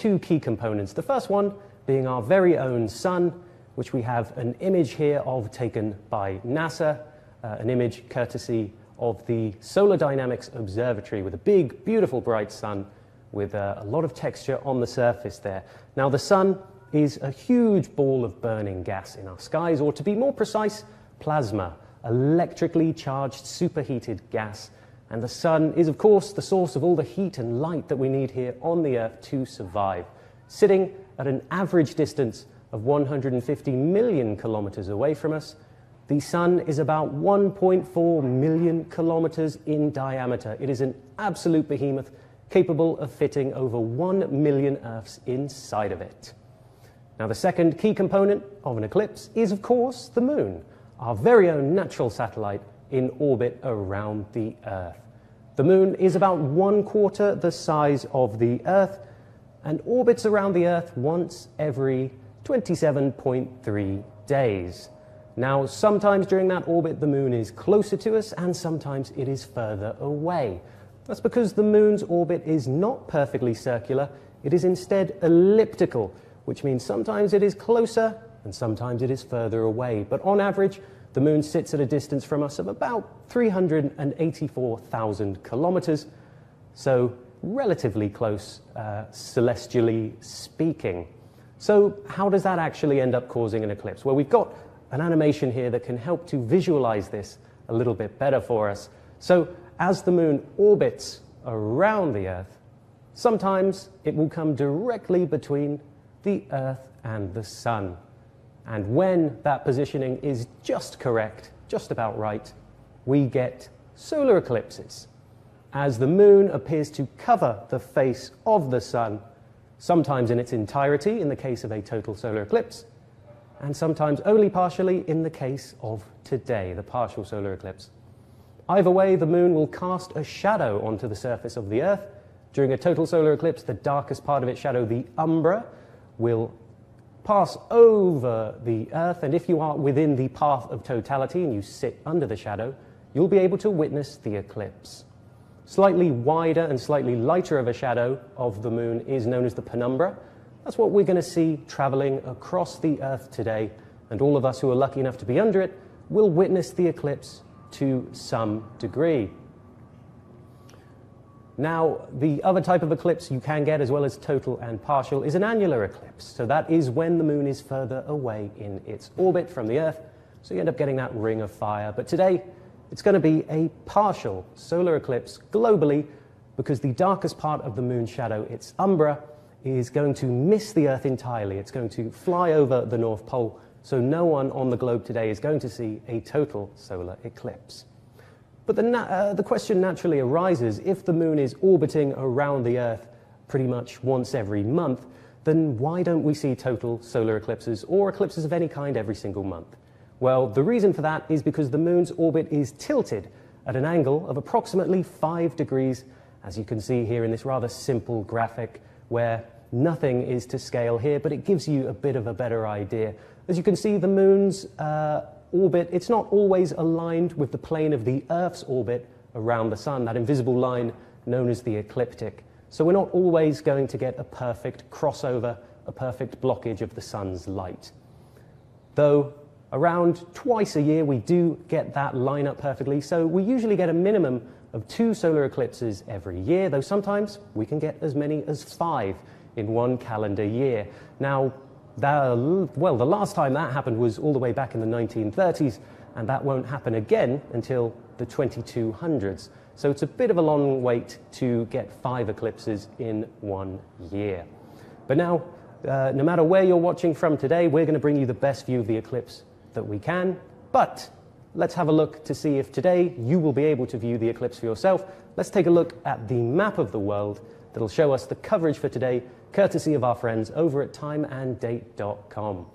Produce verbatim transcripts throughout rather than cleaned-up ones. two key components. The first one being our very own sun, which we have an image here of taken by NASA, uh, an image courtesy of the Solar Dynamics Observatory with a big, beautiful, bright sun with uh, a lot of texture on the surface there. Now, the sun is a huge ball of burning gas in our skies, or to be more precise, plasma, electrically charged, superheated gas. And the sun is, of course, the source of all the heat and light that we need here on the Earth to survive, sitting at an average distance of one hundred fifty million kilometers away from us. The sun is about one point four million kilometers in diameter. It is an absolute behemoth, capable of fitting over one million Earths inside of it. Now, the second key component of an eclipse is, of course, the moon, our very own natural satellite in orbit around the Earth. The moon is about one quarter the size of the Earth and orbits around the Earth once every twenty-seven point three days. Now, sometimes during that orbit, the moon is closer to us and sometimes it is further away. That's because the moon's orbit is not perfectly circular, it is instead elliptical, which means sometimes it is closer and sometimes it is further away. But on average, the moon sits at a distance from us of about three hundred eighty-four thousand kilometers, so relatively close, uh, celestially speaking. So how does that actually end up causing an eclipse? Well, we've got an animation here that can help to visualize this a little bit better for us. So, as the moon orbits around the Earth, sometimes it will come directly between the Earth and the sun. And when that positioning is just correct, just about right, we get solar eclipses. As the moon appears to cover the face of the sun, sometimes in its entirety in the case of a total solar eclipse, and sometimes only partially in the case of today, the partial solar eclipse. Either way, the moon will cast a shadow onto the surface of the Earth. During a total solar eclipse, the darkest part of its shadow, the umbra, will pass over the Earth, and if you are within the path of totality and you sit under the shadow, you'll be able to witness the eclipse. Slightly wider and slightly lighter of a shadow of the moon is known as the penumbra. That's what we're going to see traveling across the Earth today, and all of us who are lucky enough to be under it will witness the eclipse to some degree. Now, the other type of eclipse you can get, as well as total and partial, is an annular eclipse. So that is when the moon is further away in its orbit from the Earth, so you end up getting that ring of fire. But today, it's going to be a partial solar eclipse globally, because the darkest part of the moon's shadow, its umbra, is going to miss the Earth entirely. It's going to fly over the North Pole. So no one on the globe today is going to see a total solar eclipse. But the, na uh, the question naturally arises, if the moon is orbiting around the Earth pretty much once every month, then why don't we see total solar eclipses or eclipses of any kind every single month? Well, the reason for that is because the moon's orbit is tilted at an angle of approximately five degrees, as you can see here in this rather simple graphic where nothing is to scale here, but it gives you a bit of a better idea. As you can see, the moon's uh, orbit, it's not always aligned with the plane of the Earth's orbit around the sun, that invisible line known as the ecliptic. So we're not always going to get a perfect crossover, a perfect blockage of the sun's light. Though around twice a year we do get that line up perfectly, so we usually get a minimum of two solar eclipses every year, though sometimes we can get as many as five in one calendar year. Now, The, well, the last time that happened was all the way back in the nineteen thirties, and that won't happen again until the twenty-two hundreds. So it's a bit of a long wait to get five eclipses in one year. But now, uh, no matter where you're watching from today, we're going to bring you the best view of the eclipse that we can. But let's have a look to see if today you will be able to view the eclipse for yourself. Let's take a look at the map of the world that'll show us the coverage for today, courtesy of our friends over at time and date dot com.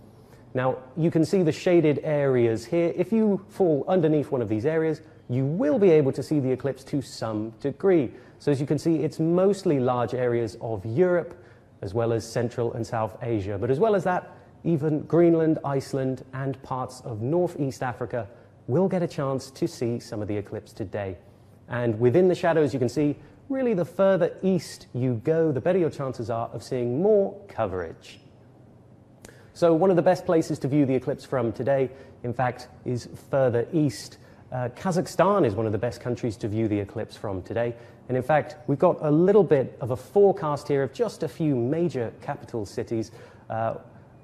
Now, you can see the shaded areas here. If you fall underneath one of these areas, you will be able to see the eclipse to some degree. So as you can see, it's mostly large areas of Europe, as well as Central and South Asia. But as well as that, even Greenland, Iceland, and parts of Northeast Africa will get a chance to see some of the eclipse today. And within the shadows, you can see really the further east you go, the better your chances are of seeing more coverage. So one of the best places to view the eclipse from today, in fact, is further east. Uh, Kazakhstan is one of the best countries to view the eclipse from today. And in fact, we've got a little bit of a forecast here of just a few major capital cities uh,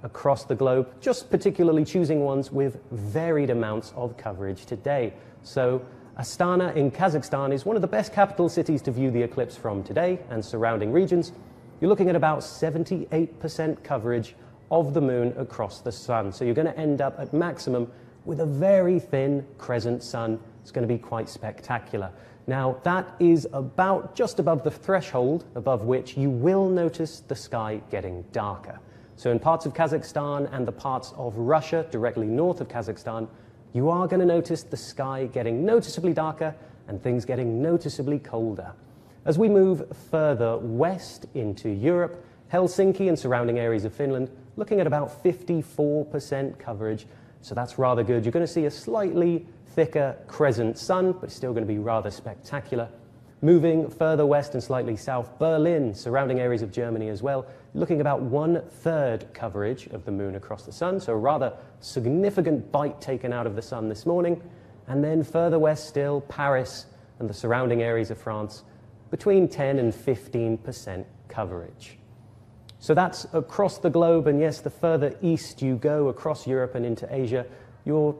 across the globe, just particularly choosing ones with varied amounts of coverage today. So Astana in Kazakhstan is one of the best capital cities to view the eclipse from today and surrounding regions. You're looking at about seventy-eight percent coverage of the moon across the sun. So you're going to end up at maximum with a very thin crescent sun. It's going to be quite spectacular. Now, that is about just above the threshold above which you will notice the sky getting darker. So in parts of Kazakhstan and the parts of Russia directly north of Kazakhstan, you are going to notice the sky getting noticeably darker and things getting noticeably colder. As we move further west into Europe, Helsinki and surrounding areas of Finland, looking at about fifty-four percent coverage, so that's rather good. You're going to see a slightly thicker crescent sun, but it's still going to be rather spectacular. Moving further west and slightly south, Berlin, surrounding areas of Germany as well, looking about one-third coverage of the moon across the sun, so a rather significant bite taken out of the sun this morning. And then further west still, Paris and the surrounding areas of France, between ten and fifteen percent coverage. So that's across the globe, and yes, the further east you go across Europe and into Asia, you're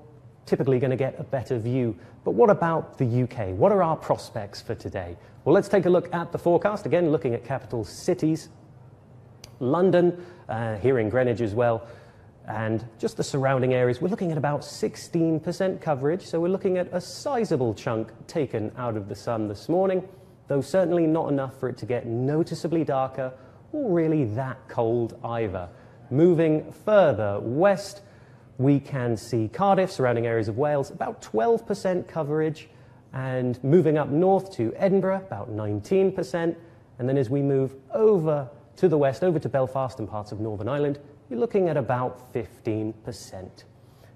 typically going to get a better view. But what about the U K? What are our prospects for today? Well, let's take a look at the forecast, again, looking at capital cities, London, uh, here in Greenwich as well, and just the surrounding areas. We're looking at about sixteen percent coverage, so we're looking at a sizable chunk taken out of the sun this morning, though certainly not enough for it to get noticeably darker or really that cold either. Moving further west, we can see Cardiff, surrounding areas of Wales, about twelve percent coverage, and moving up north to Edinburgh, about nineteen percent, and then as we move over to the west, over to Belfast and parts of Northern Ireland, you're looking at about fifteen percent.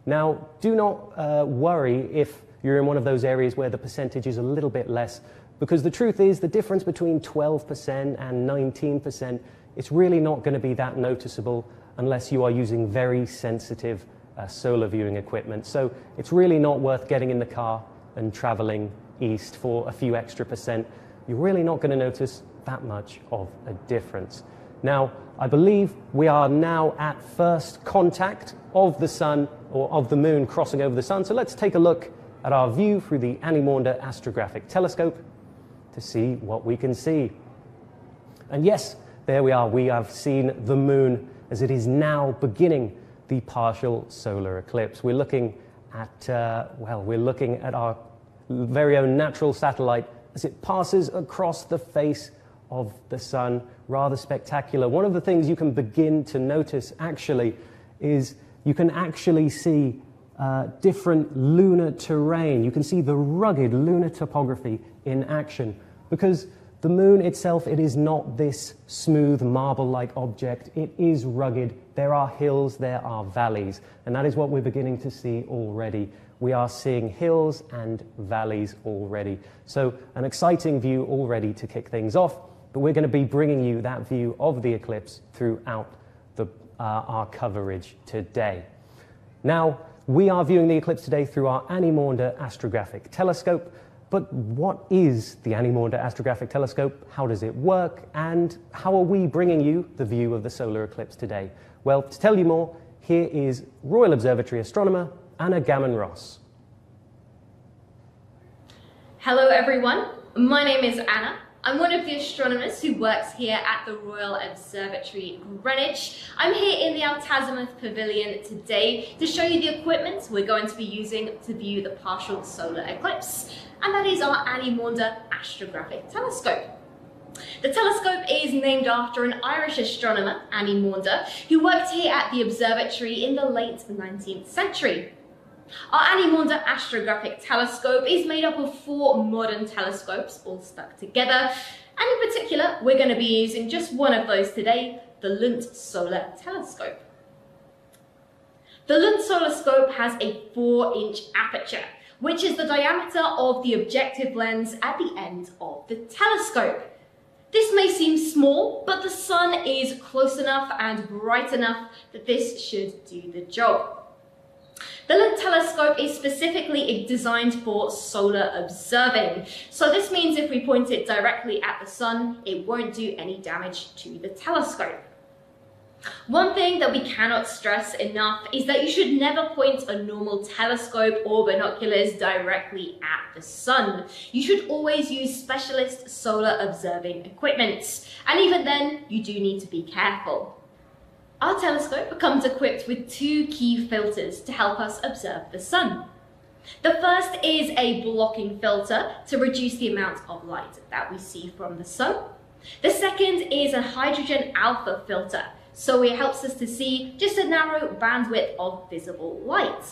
Now, do not uh, worry if you're in one of those areas where the percentage is a little bit less, because the truth is the difference between twelve percent and nineteen percent, it's really not going to be that noticeable unless you are using very sensitive Uh, solar viewing equipment. So it's really not worth getting in the car and traveling east for a few extra percent. You're really not going to notice that much of a difference. Now, I believe we are now at first contact of the sun, or of the moon crossing over the sun. So let's take a look at our view through the Annie Maunder Astrographic Telescope to see what we can see. And yes, there we are. We have seen the moon as it is now beginning the partial solar eclipse. We're looking at, uh, well, we're looking at our very own natural satellite as it passes across the face of the sun. Rather spectacular. One of the things you can begin to notice, actually, is you can actually see uh, different lunar terrain. You can see the rugged lunar topography in action, because the moon itself, it is not this smooth marble-like object. It is rugged. There are hills, there are valleys, and that is what we're beginning to see already. We are seeing hills and valleys already. So an exciting view already to kick things off, but we're going to be bringing you that view of the eclipse throughout the, uh, our coverage today. Now, we are viewing the eclipse today through our Annie Maunder Astrographic Telescope. But what is the Annie Maunder Astrographic Telescope? How does it work? And how are we bringing you the view of the solar eclipse today? Well, to tell you more, here is Royal Observatory astronomer Anna Gammon-Ross. Hello, everyone. My name is Anna. I'm one of the astronomers who works here at the Royal Observatory Greenwich. I'm here in the Altazimuth Pavilion today to show you the equipment we're going to be using to view the partial solar eclipse, and that is our Annie Maunder Astrographic Telescope. The telescope is named after an Irish astronomer, Annie Maunder, who worked here at the observatory in the late nineteenth century. Our Annie Maunder Astrographic Telescope is made up of four modern telescopes all stuck together, and in particular we're going to be using just one of those today, the Lunt Solar Telescope. The Lunt Solar Telescope has a four inch aperture, which is the diameter of the objective lens at the end of the telescope. This may seem small, but the sun is close enough and bright enough that this should do the job. The Lunt telescope is specifically designed for solar observing, so this means if we point it directly at the sun, it won't do any damage to the telescope. One thing that we cannot stress enough is that you should never point a normal telescope or binoculars directly at the sun. You should always use specialist solar observing equipment, and even then, you do need to be careful. Our telescope comes equipped with two key filters to help us observe the sun. The first is a blocking filter to reduce the amount of light that we see from the sun. The second is a hydrogen alpha filter, so it helps us to see just a narrow bandwidth of visible light.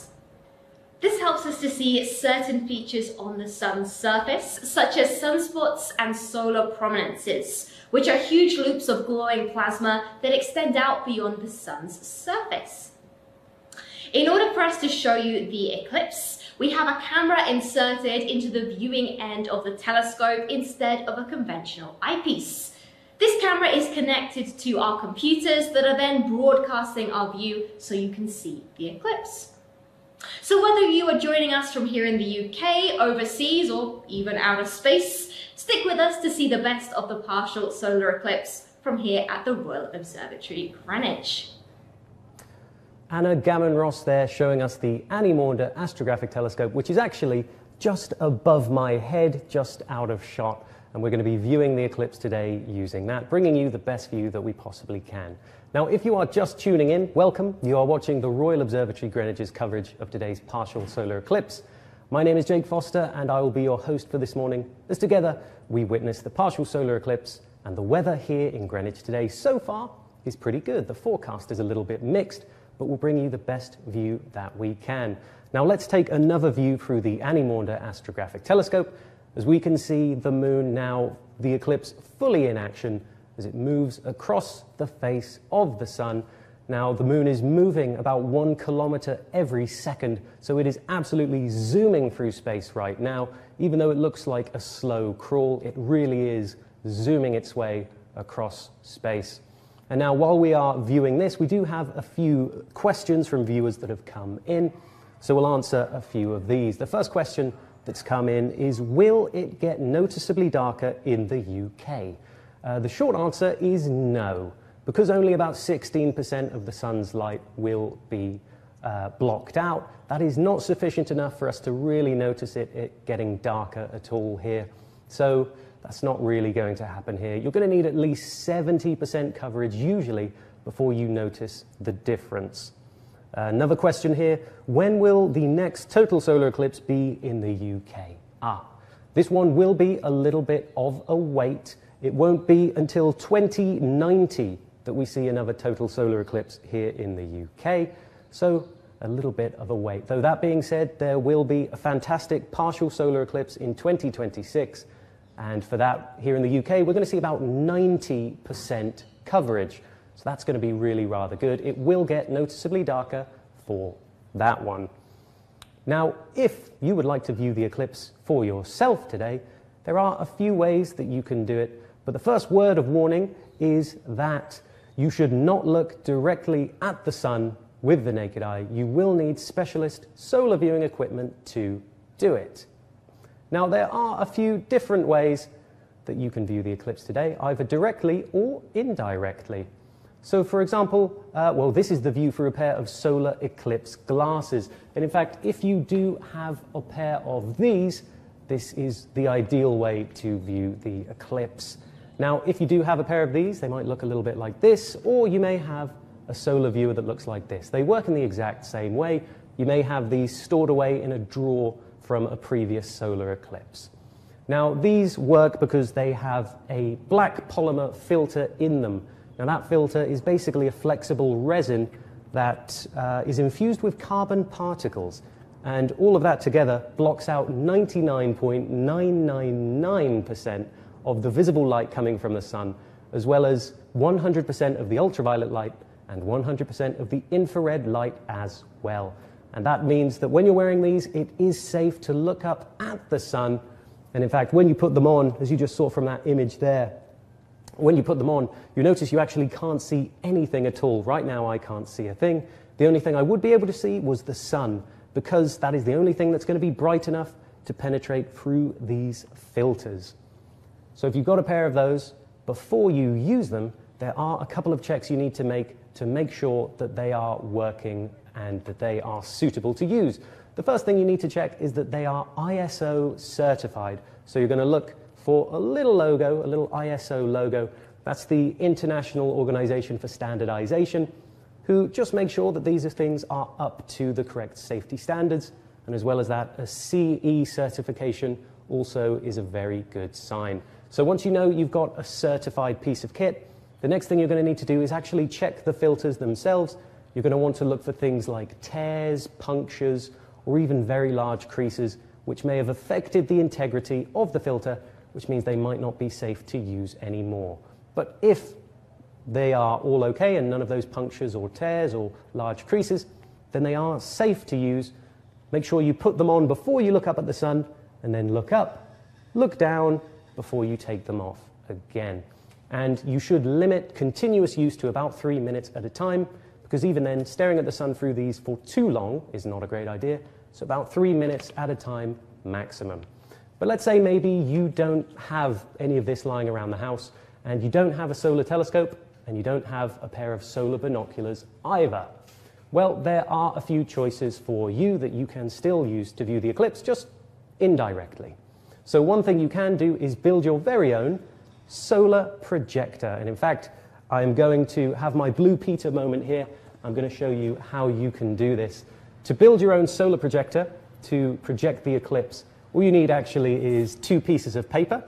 This helps us to see certain features on the sun's surface, such as sunspots and solar prominences, which are huge loops of glowing plasma that extend out beyond the sun's surface. In order for us to show you the eclipse, we have a camera inserted into the viewing end of the telescope instead of a conventional eyepiece. This camera is connected to our computers that are then broadcasting our view so you can see the eclipse. So whether you are joining us from here in the U K, overseas, or even outer space, stick with us to see the best of the partial solar eclipse from here at the Royal Observatory Greenwich. Anna Gammon-Ross there showing us the Annie Maunder Astrographic Telescope, which is actually just above my head, just out of shot. And we're going to be viewing the eclipse today using that, bringing you the best view that we possibly can. Now, if you are just tuning in, welcome. You are watching the Royal Observatory Greenwich's coverage of today's partial solar eclipse. My name is Jake Foster, and I will be your host for this morning, as together we witness the partial solar eclipse. And the weather here in Greenwich today so far is pretty good. The forecast is a little bit mixed, but we'll bring you the best view that we can. Now, let's take another view through the Annie Maunder Astrographic Telescope, as we can see the moon now, the eclipse fully in action as it moves across the face of the sun. Now, the moon is moving about one kilometer every second, so it is absolutely zooming through space right now. Even though it looks like a slow crawl, it really is zooming its way across space. And now, while we are viewing this, we do have a few questions from viewers that have come in, so we'll answer a few of these. The first question that's come in is, will it get noticeably darker in the U K? Uh, the short answer is no, because only about sixteen percent of the sun's light will be uh, blocked out. That is not sufficient enough for us to really notice it, it getting darker at all here. So that's not really going to happen here. You're going to need at least seventy percent coverage usually before you notice the difference. Uh, another question here, when will the next total solar eclipse be in the U K? Ah, this one will be a little bit of a wait. It won't be until twenty ninety that we see another total solar eclipse here in the U K, so a little bit of a wait. Though that being said, there will be a fantastic partial solar eclipse in twenty twenty-six, and for that, here in the U K, we're going to see about ninety percent coverage. So that's going to be really rather good. It will get noticeably darker for that one. Now, if you would like to view the eclipse for yourself today, there are a few ways that you can do it. But the first word of warning is that you should not look directly at the sun with the naked eye. You will need specialist solar viewing equipment to do it. Now, there are a few different ways that you can view the eclipse today, either directly or indirectly. So, for example, uh, well, this is the view for a pair of solar eclipse glasses. And in fact, if you do have a pair of these, this is the ideal way to view the eclipse. Now, if you do have a pair of these, they might look a little bit like this, or you may have a solar viewer that looks like this. They work in the exact same way. You may have these stored away in a drawer from a previous solar eclipse. Now, these work because they have a black polymer filter in them. Now, that filter is basically a flexible resin that uh, is infused with carbon particles, and all of that together blocks out ninety-nine point nine nine nine percent of the visible light coming from the sun, as well as one hundred percent of the ultraviolet light and one hundred percent of the infrared light as well. And that means that when you're wearing these, it is safe to look up at the sun. And in fact, when you put them on, as you just saw from that image there, when you put them on, you notice you actually can't see anything at all. Right now, I can't see a thing. The only thing I would be able to see was the sun, because that is the only thing that's going to be bright enough to penetrate through these filters. So if you've got a pair of those, before you use them, there are a couple of checks you need to make to make sure that they are working and that they are suitable to use. The first thing you need to check is that they are I S O certified. So you're going to look for a little logo, a little I S O logo. That's the International Organization for Standardization, who just make sure that these things are up to the correct safety standards. And as well as that, a C E certification also is a very good sign. So once you know you've got a certified piece of kit, the next thing you're going to need to do is actually check the filters themselves. You're going to want to look for things like tears, punctures, or even very large creases, which may have affected the integrity of the filter, which means they might not be safe to use anymore. But if they are all okay and none of those punctures or tears or large creases, then they are safe to use. Make sure you put them on before you look up at the sun, and then look up, look down before you take them off again. And you should limit continuous use to about three minutes at a time, because even then, staring at the sun through these for too long is not a great idea. So about three minutes at a time maximum. But let's say maybe you don't have any of this lying around the house, and you don't have a solar telescope, and you don't have a pair of solar binoculars either. Well, there are a few choices for you that you can still use to view the eclipse, just indirectly. So one thing you can do is build your very own solar projector. And in fact, I'm going to have my Blue Peter moment here. I'm going to show you how you can do this. To build your own solar projector to project the eclipse, all you need actually is two pieces of paper,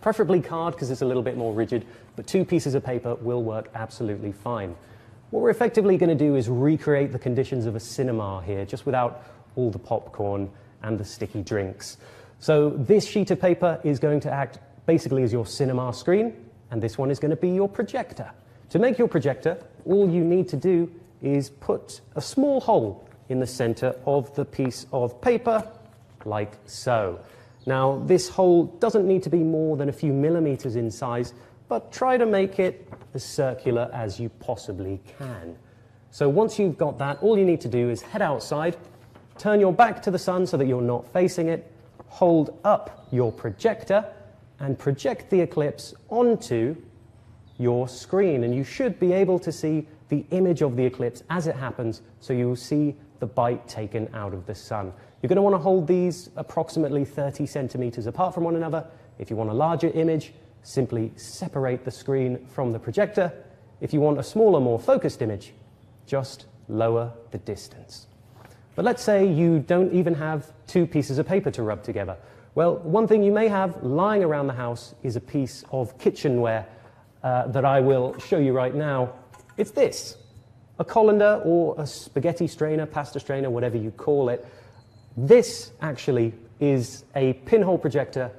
preferably card because it's a little bit more rigid, but two pieces of paper will work absolutely fine. What we're effectively going to do is recreate the conditions of a cinema here, just without all the popcorn and the sticky drinks. So this sheet of paper is going to act basically as your cinema screen, and this one is going to be your projector. To make your projector, all you need to do is put a small hole in the center of the piece of paper, like so. Now, this hole doesn't need to be more than a few millimeters in size, but try to make it as circular as you possibly can. So once you've got that, all you need to do is head outside, turn your back to the sun so that you're not facing it, hold up your projector, and project the eclipse onto your screen. And you should be able to see the image of the eclipse as it happens, so you will see the bite taken out of the sun. You're going to want to hold these approximately thirty centimeters apart from one another. If you want a larger image, simply separate the screen from the projector. If you want a smaller, more focused image, just lower the distance. But let's say you don't even have two pieces of paper to rub together. Well, one thing you may have lying around the house is a piece of kitchenware uh, that I will show you right now. It's this, a colander or a spaghetti strainer, pasta strainer, whatever you call it. This actually is a pinhole projector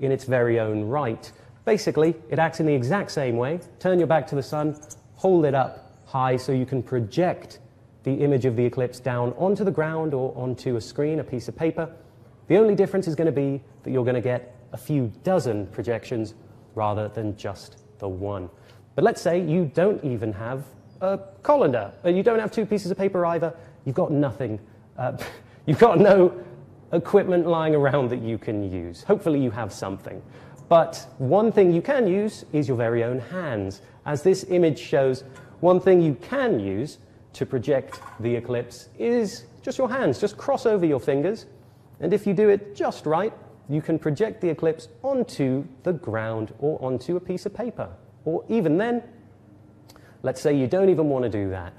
in its very own right. Basically, it acts in the exact same way. Turn your back to the sun, hold it up high so you can project the image of the eclipse down onto the ground or onto a screen, a piece of paper. The only difference is going to be that you're going to get a few dozen projections rather than just the one. But let's say you don't even have a colander, and you don't have two pieces of paper either. You've got nothing. Uh, you've got no equipment lying around that you can use. Hopefully you have something. But one thing you can use is your very own hands. As this image shows, one thing you can use to project the eclipse is just your hands. Just cross over your fingers, and if you do it just right, you can project the eclipse onto the ground or onto a piece of paper. Or even then, let's say you don't even want to do that.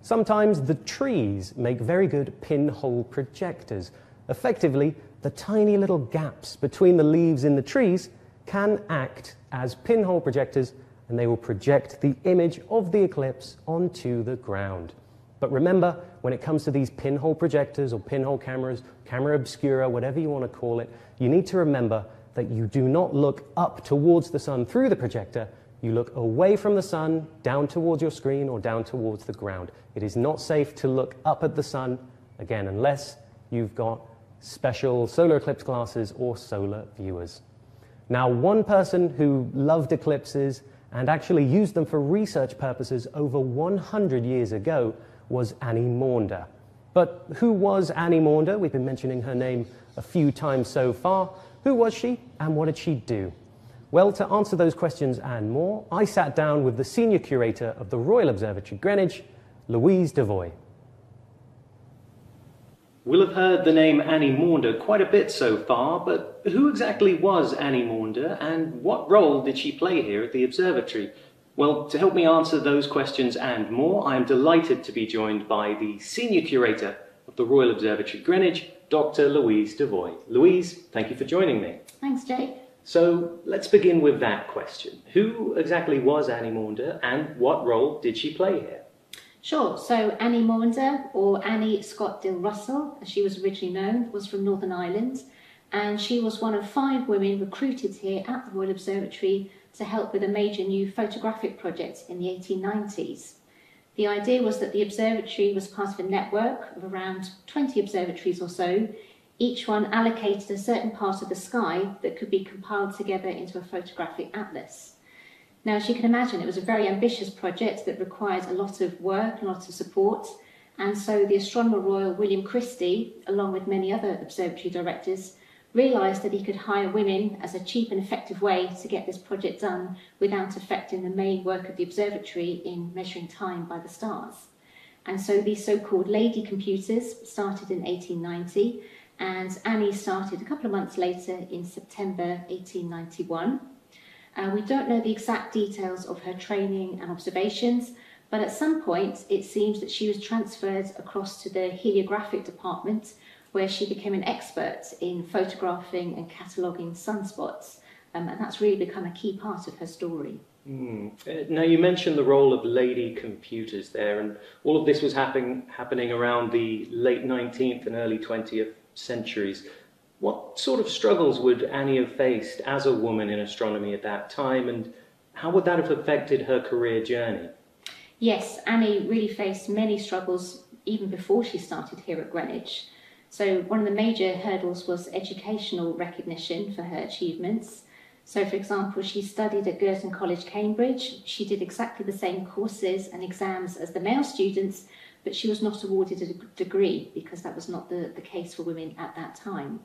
Sometimes the trees make very good pinhole projectors. Effectively, the tiny little gaps between the leaves in the trees can act as pinhole projectors, and they will project the image of the eclipse onto the ground. But remember, when it comes to these pinhole projectors or pinhole cameras, camera obscura, whatever you want to call it, you need to remember that you do not look up towards the sun through the projector. You look away from the sun, down towards your screen or down towards the ground. It is not safe to look up at the sun Again, unless you've got special solar eclipse glasses or solar viewers. Now, one person who loved eclipses and actually used them for research purposes over one hundred years ago was Annie Maunder. But who was Annie Maunder? We've been mentioning her name a few times so far. Who was she, and what did she do? Well, to answer those questions and more, I sat down with the senior curator of the Royal Observatory Greenwich, Louise DeVoy. We'll have heard the name Annie Maunder quite a bit so far, but who exactly was Annie Maunder and what role did she play here at the observatory? Well, to help me answer those questions and more, I am delighted to be joined by the senior curator of the Royal Observatory Greenwich, Doctor Louise DeVoy. Louise, thank you for joining me. Thanks, Jake. So let's begin with that question. Who exactly was Annie Maunder and what role did she play here? Sure, so Annie Maunder, or Annie Scott-Dill Russell, as she was originally known, was from Northern Ireland, and she was one of five women recruited here at the Royal Observatory to help with a major new photographic project in the eighteen nineties. The idea was that the observatory was part of a network of around twenty observatories or so, each one allocated a certain part of the sky that could be compiled together into a photographic atlas. Now, as you can imagine, it was a very ambitious project that required a lot of work and a lot of support, and so the Astronomer Royal William Christie, along with many other observatory directors, realised that he could hire women as a cheap and effective way to get this project done without affecting the main work of the observatory in measuring time by the stars. And so these so-called lady computers started in eighteen ninety, and Annie started a couple of months later in September eighteen ninety-one. Uh, we don't know the exact details of her training and observations, but at some point it seems that she was transferred across to the heliographic department, where she became an expert in photographing and cataloguing sunspots, um, and that's really become a key part of her story. Mm. Uh, now, you mentioned the role of lady computers there, and all of this was happen happening around the late nineteenth and early twentieth centuries. What sort of struggles would Annie have faced as a woman in astronomy at that time, and how would that have affected her career journey? Yes, Annie really faced many struggles even before she started here at Greenwich. So one of the major hurdles was educational recognition for her achievements. So, for example, she studied at Girton College, Cambridge. She did exactly the same courses and exams as the male students, but she was not awarded a degree because that was not the, the case for women at that time.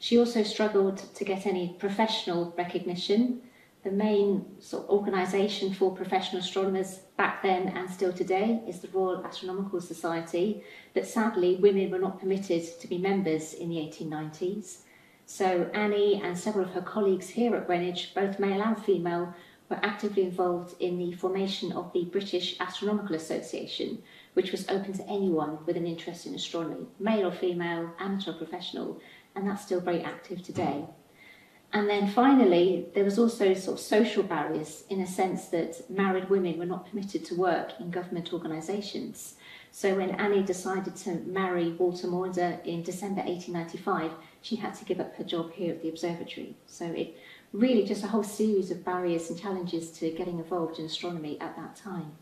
She also struggled to get any professional recognition. The main sort of organisation for professional astronomers back then and still today is the Royal Astronomical Society, but sadly women were not permitted to be members in the eighteen nineties. So Annie and several of her colleagues here at Greenwich, both male and female, were actively involved in the formation of the British Astronomical Association, which was open to anyone with an interest in astronomy, male or female, amateur or professional, and that's still very active today. And then finally, there was also sort of social barriers, in a sense that married women were not permitted to work in government organisations. So when Annie decided to marry Walter Maunder in December eighteen ninety-five, she had to give up her job here at the observatory. So it really just a whole series of barriers and challenges to getting involved in astronomy at that time.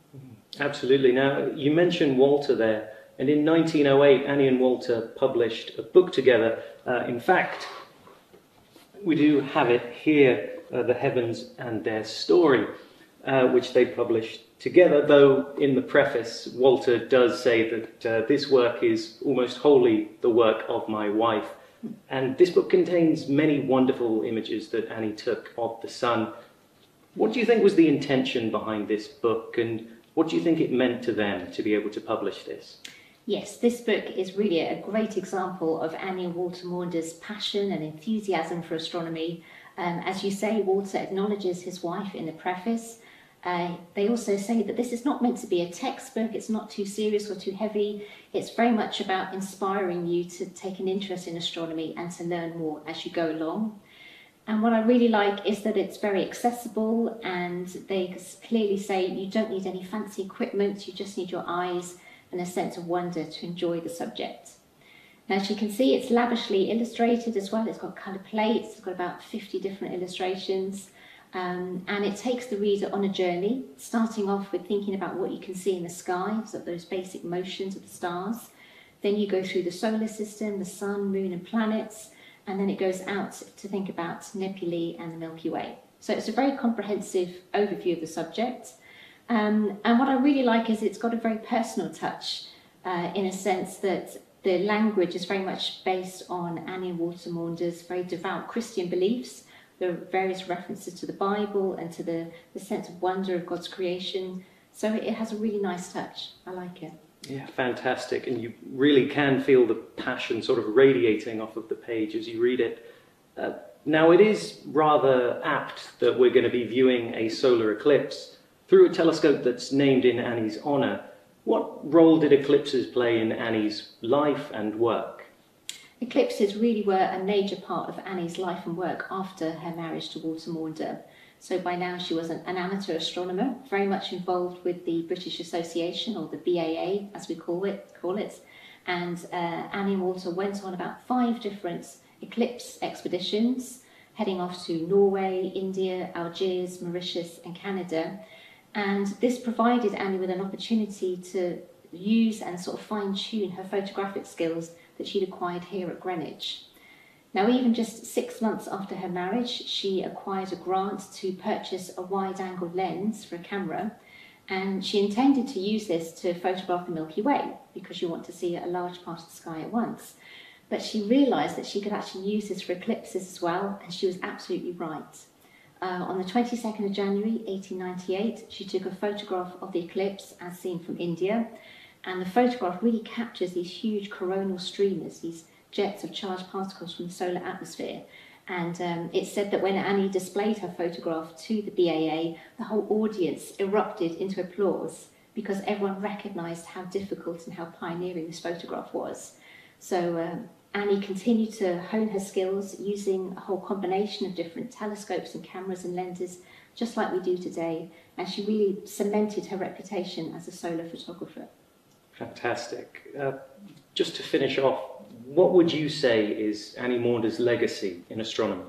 Absolutely. Now, you mentioned Walter there. And in nineteen oh eight, Annie and Walter published a book together. Uh, in fact, we do have it here, uh, The Heavens and Their Story, uh, which they published together, though in the preface, Walter does say that uh, this work is almost wholly the work of my wife. And this book contains many wonderful images that Annie took of the sun. What do you think was the intention behind this book, and what do you think it meant to them to be able to publish this? Yes, this book is really a great example of Annie and Walter Maunder's passion and enthusiasm for astronomy. Um, as you say, Walter acknowledges his wife in the preface. Uh, they also say that this is not meant to be a textbook, it's not too serious or too heavy. It's very much about inspiring you to take an interest in astronomy and to learn more as you go along. And what I really like is that it's very accessible, and they clearly say you don't need any fancy equipment, you just need your eyes and a sense of wonder to enjoy the subject. Now, as you can see, it's lavishly illustrated as well. It's got colour plates, it's got about fifty different illustrations, um, and it takes the reader on a journey, starting off with thinking about what you can see in the sky, so those basic motions of the stars, Then you go through the solar system, the sun, moon and planets, and then it goes out to think about nebulae and the Milky Way. So it's a very comprehensive overview of the subject. Um, and what I really like is it's got a very personal touch uh, in a sense that the language is very much based on Annie and Walter Maunder's very devout Christian beliefs. There are various references to the Bible and to the, the sense of wonder of God's creation. So it has a really nice touch. I like it. Yeah, fantastic. And you really can feel the passion sort of radiating off of the page as you read it. Uh, now, it is rather apt that we're going to be viewing a solar eclipse through a telescope that's named in Annie's honour. What role did eclipses play in Annie's life and work? Eclipses really were a major part of Annie's life and work after her marriage to Walter Maunder. So by now she was an, an amateur astronomer, very much involved with the British Association, or the B A A as we call it, call it. And uh, Annie and Walter went on about five different eclipse expeditions, heading off to Norway, India, Algiers, Mauritius and Canada. And this provided Annie with an opportunity to use and sort of fine-tune her photographic skills that she'd acquired here at Greenwich. Now, even just six months after her marriage, she acquired a grant to purchase a wide-angle lens for a camera, and she intended to use this to photograph the Milky Way, because you want to see a large part of the sky at once. But she realised that she could actually use this for eclipses as well, and she was absolutely right. Uh, on the twenty-second of January eighteen ninety-eight, she took a photograph of the eclipse as seen from India, and the photograph really captures these huge coronal streamers, these jets of charged particles from the solar atmosphere. And um, it's said that when Annie displayed her photograph to the B A A, the whole audience erupted into applause because everyone recognised how difficult and how pioneering this photograph was. So um, Annie continued to hone her skills using a whole combination of different telescopes and cameras and lenses, just like we do today. And she really cemented her reputation as a solar photographer. Fantastic. Uh, just to finish off, what would you say is Annie Maunder's legacy in astronomy?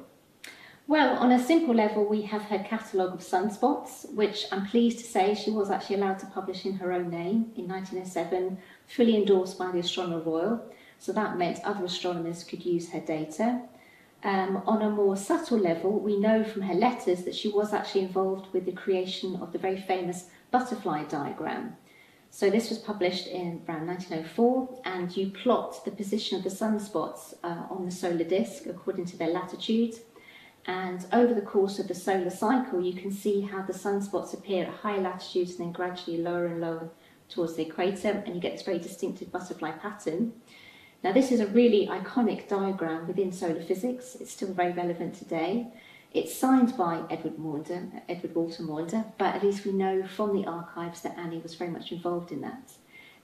Well, on a simple level, we have her catalogue of sunspots, which I'm pleased to say she was actually allowed to publish in her own name in nineteen oh seven, fully endorsed by the Astronomer Royal. So that meant other astronomers could use her data. Um, on a more subtle level, we know from her letters that she was actually involved with the creation of the very famous butterfly diagram. So this was published in around nineteen oh four, and you plot the position of the sunspots uh, on the solar disk according to their latitude. And over the course of the solar cycle, you can see how the sunspots appear at high latitudes and then gradually lower and lower towards the equator, and you get this very distinctive butterfly pattern. Now, this is a really iconic diagram within solar physics. It's still very relevant today. It's signed by Edward Maunder, Edward Walter Maunder, but at least we know from the archives that Annie was very much involved in that.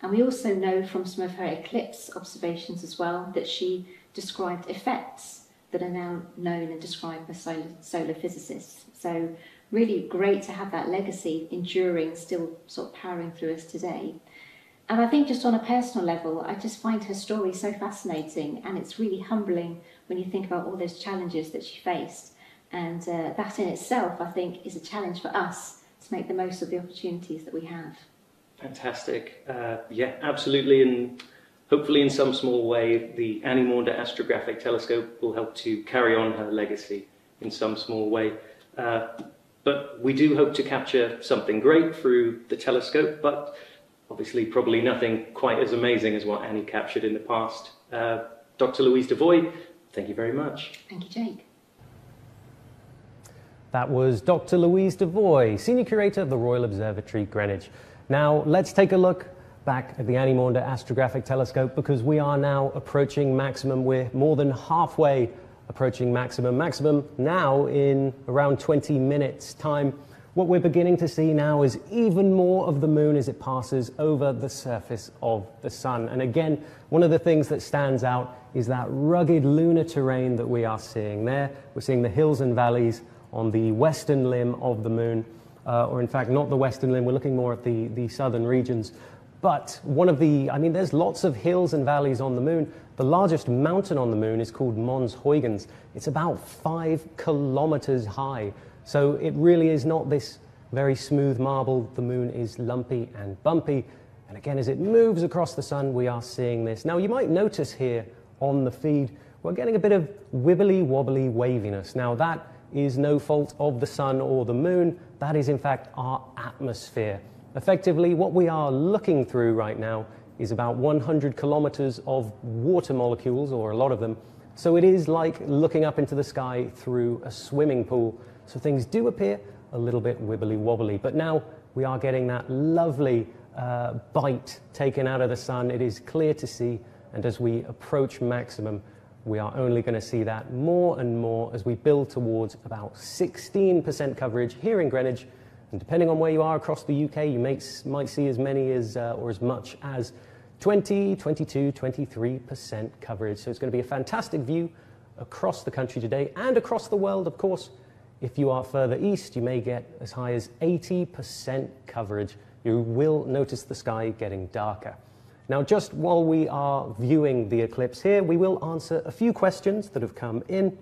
And we also know from some of her eclipse observations as well that she described effects that are now known and described by solar, solar physicists. So really great to have that legacy enduring, still sort of powering through us today. And I think just on a personal level, I just find her story so fascinating, and it's really humbling when you think about all those challenges that she faced. And uh, that in itself, I think, is a challenge for us to make the most of the opportunities that we have. Fantastic. Uh, yeah, absolutely. And hopefully in some small way, the Annie Maunder Astrographic Telescope will help to carry on her legacy in some small way. Uh, but we do hope to capture something great through the telescope, but obviously probably nothing quite as amazing as what Annie captured in the past. Uh, Doctor Louise DeVoy, thank you very much. Thank you, Jake. That was Doctor Louise DeVoy, Senior Curator of the Royal Observatory, Greenwich. Now, let's take a look back at the Annie Maunder Astrographic Telescope, because we are now approaching maximum. We're more than halfway approaching maximum. Maximum now in around twenty minutes' time. What we're beginning to see now is even more of the moon as it passes over the surface of the sun. And again, one of the things that stands out is that rugged lunar terrain that we are seeing there. We're seeing the hills and valleys on the western limb of the moon, uh, or in fact not the western limb, we're looking more at the, the southern regions. But one of the, I mean, there's lots of hills and valleys on the moon. The largest mountain on the moon is called Mons Huygens. It's about five kilometers high. So it really is not this very smooth marble. The moon is lumpy and bumpy. And again, as it moves across the sun, we are seeing this. Now, you might notice here on the feed, we're getting a bit of wibbly-wobbly waviness. Now, that is no fault of the sun or the moon. That is, in fact, our atmosphere. Effectively, what we are looking through right now is about one hundred kilometers of water molecules, or a lot of them. So it is like looking up into the sky through a swimming pool. So things do appear a little bit wibbly-wobbly. But now we are getting that lovely uh, bite taken out of the sun. It is clear to see, and as we approach maximum, we are only going to see that more and more as we build towards about sixteen percent coverage here in Greenwich. And depending on where you are across the U K, you may, might see as many as, uh, or as much as twenty, twenty-two, twenty-three percent coverage. So it's going to be a fantastic view across the country today and across the world, of course. If you are further east, you may get as high as eighty percent coverage. You will notice the sky getting darker. Now, just while we are viewing the eclipse here, we will answer a few questions that have come in.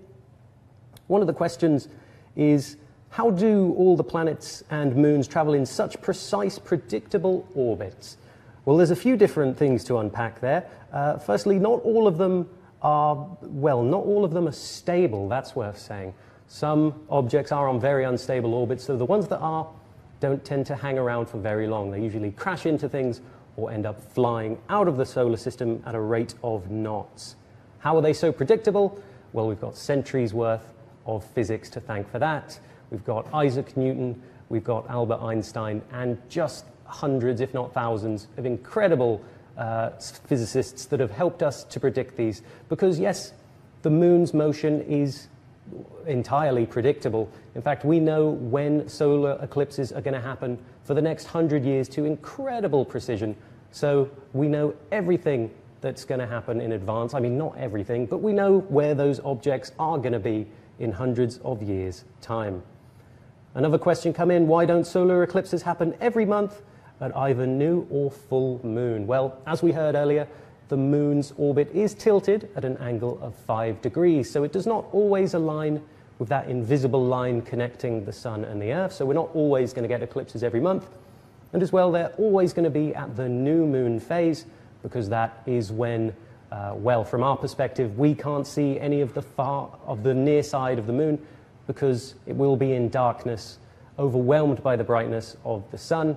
One of the questions is, how do all the planets and moons travel in such precise, predictable orbits? Well, there's a few different things to unpack there. Uh, firstly, not all of them are, well, not all of them are stable, that's worth saying. Some objects are on very unstable orbits, so the ones that are don't tend to hang around for very long. They usually crash into things or end up flying out of the solar system at a rate of knots. How are they so predictable? Well, we've got centuries worth of physics to thank for that. We've got Isaac Newton, we've got Albert Einstein, and just hundreds, if not thousands, of incredible uh, physicists that have helped us to predict these. Because yes, the moon's motion is entirely predictable. In fact, we know when solar eclipses are going to happen for the next hundred years to incredible precision. So we know everything that's going to happen in advance. I mean, not everything, but we know where those objects are going to be in hundreds of years' time. Another question come in, why don't solar eclipses happen every month at either new or full moon? Well, as we heard earlier, the moon's orbit is tilted at an angle of five degrees, so it does not always align with that invisible line connecting the sun and the earth, so we're not always going to get eclipses every month. And as well, they're always going to be at the new moon phase, because that is when, uh, well, from our perspective, we can't see any of the far, of the near side of the moon, because it will be in darkness, overwhelmed by the brightness of the sun.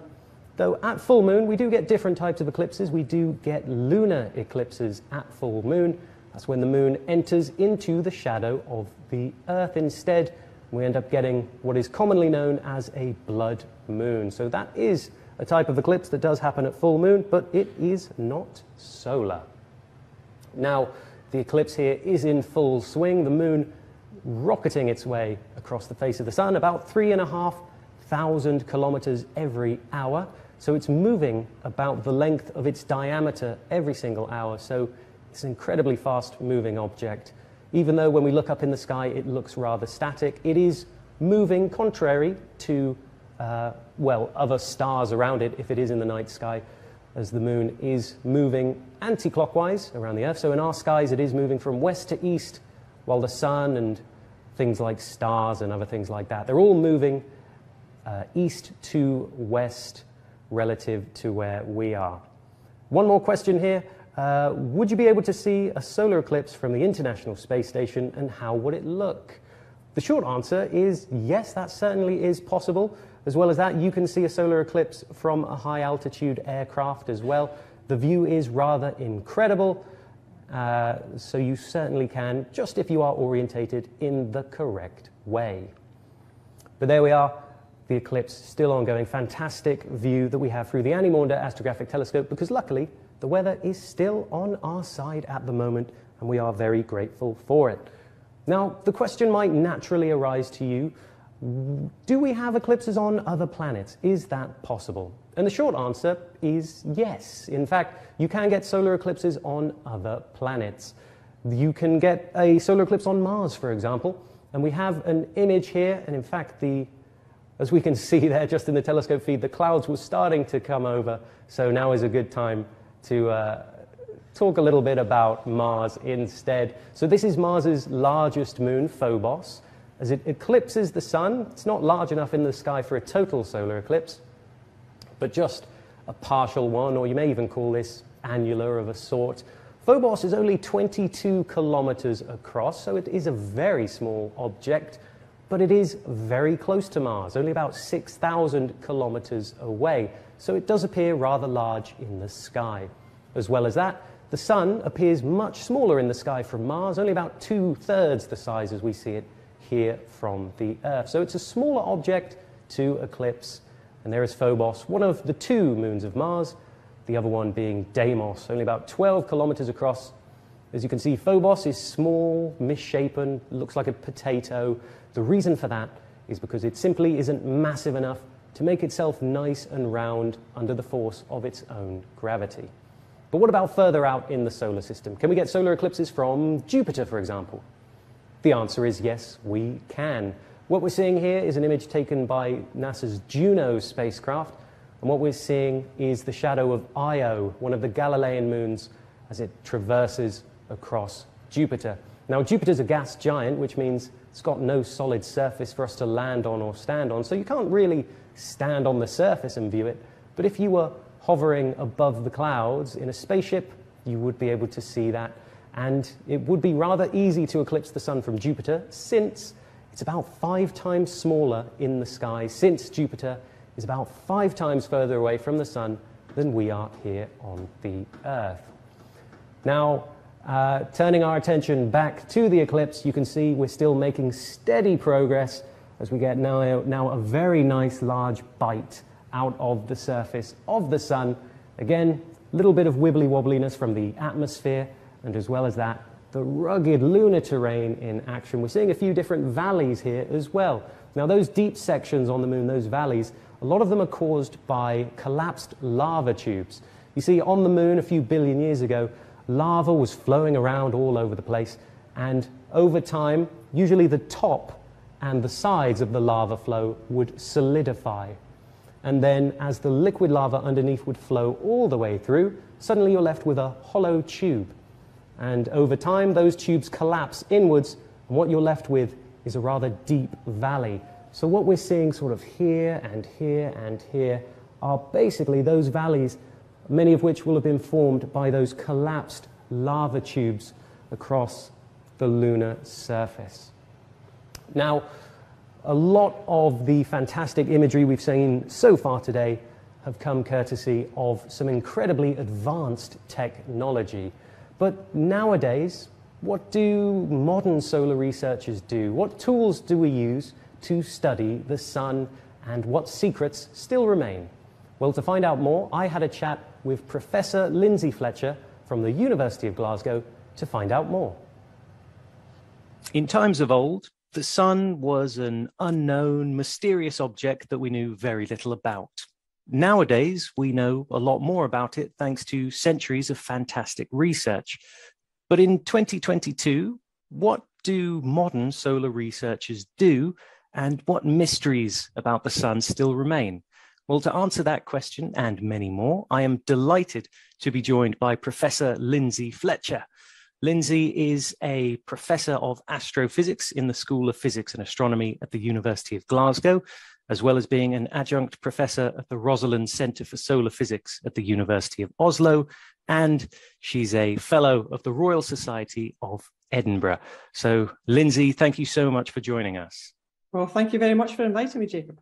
Though at full moon, we do get different types of eclipses. We do get lunar eclipses at full moon. That's when the moon enters into the shadow of the Earth instead. We end up getting what is commonly known as a blood moon. So that is a type of eclipse that does happen at full moon, but it is not solar. Now, the eclipse here is in full swing, the moon rocketing its way across the face of the sun, about three and a half thousand kilometers every hour. So it's moving about the length of its diameter every single hour. So it's an incredibly fast-moving object. Even though when we look up in the sky, it looks rather static, it is moving contrary to, uh, well, other stars around it, if it is in the night sky, as the moon is moving anti-clockwise around the Earth. So in our skies, it is moving from west to east, while the sun and things like stars and other things like that, they're all moving uh, east to west relative to where we are. One more question here. Uh, would you be able to see a solar eclipse from the International Space Station, and how would it look? The short answer is yes, that certainly is possible. As well as that, you can see a solar eclipse from a high-altitude aircraft as well. The view is rather incredible, uh, so you certainly can, just if you are orientated in the correct way. But there we are. The eclipse still ongoing. Fantastic view that we have through the Annie Maunder Astrographic Telescope, because luckily the weather is still on our side at the moment, and we are very grateful for it. Now, the question might naturally arise to you, do we have eclipses on other planets? Is that possible? And the short answer is yes. In fact, you can get solar eclipses on other planets. You can get a solar eclipse on Mars, for example, and we have an image here, and in fact the as we can see there, just in the telescope feed, the clouds were starting to come over, so now is a good time to uh, talk a little bit about Mars instead. So this is Mars's largest moon, Phobos. As it eclipses the sun, it's not large enough in the sky for a total solar eclipse, but just a partial one, or you may even call this annular of a sort. Phobos is only twenty-two kilometers across, so it is a very small object, but it is very close to Mars, only about six thousand kilometers away, so it does appear rather large in the sky. As well as that, the Sun appears much smaller in the sky from Mars, only about two-thirds the size as we see it here from the Earth. So it's a smaller object to eclipse, and there is Phobos, one of the two moons of Mars, the other one being Deimos, only about twelve kilometers across. As you can see, Phobos is small, misshapen, looks like a potato. The reason for that is because it simply isn't massive enough to make itself nice and round under the force of its own gravity. But what about further out in the solar system? Can we get solar eclipses from Jupiter, for example? The answer is yes, we can. What we're seeing here is an image taken by NASA's Juno spacecraft, and what we're seeing is the shadow of Io, one of the Galilean moons, as it traverses across Jupiter. Now, Jupiter's a gas giant, which means it's got no solid surface for us to land on or stand on, so you can't really stand on the surface and view it. But if you were hovering above the clouds in a spaceship, you would be able to see that. And it would be rather easy to eclipse the Sun from Jupiter, since it's about five times smaller in the sky, since Jupiter is about five times further away from the Sun than we are here on the Earth. Now, uh, turning our attention back to the eclipse, you can see we're still making steady progress as we get now, now a very nice large bite out of the surface of the Sun. Again, a little bit of wibbly-wobbliness from the atmosphere, and as well as that, the rugged lunar terrain in action. We're seeing a few different valleys here as well. Now, those deep sections on the Moon, those valleys, a lot of them are caused by collapsed lava tubes. You see, on the Moon a few billion years ago, lava was flowing around all over the place, and over time, usually the top and the sides of the lava flow would solidify. And then, as the liquid lava underneath would flow all the way through, suddenly you're left with a hollow tube. And over time, those tubes collapse inwards, and what you're left with is a rather deep valley. So what we're seeing sort of here and here and here are basically those valleys, many of which will have been formed by those collapsed lava tubes across the lunar surface. Now, a lot of the fantastic imagery we've seen so far today have come courtesy of some incredibly advanced technology. But nowadays, what do modern solar researchers do? What tools do we use to study the Sun, and what secrets still remain? Well, to find out more, I had a chat with Professor Lindsay Fletcher from the University of Glasgow to find out more. In times of old, the Sun was an unknown, mysterious object that we knew very little about. Nowadays, we know a lot more about it thanks to centuries of fantastic research. But in twenty twenty-two, what do modern solar researchers do, and what mysteries about the Sun still remain? Well, to answer that question and many more, I am delighted to be joined by Professor Lindsay Fletcher. Lindsay is a professor of astrophysics in the School of Physics and Astronomy at the University of Glasgow, as well as being an adjunct professor at the Rosalind Center for Solar Physics at the University of Oslo, and she's a fellow of the Royal Society of Edinburgh. So, Lindsay, thank you so much for joining us. Well, thank you very much for inviting me, Jacob.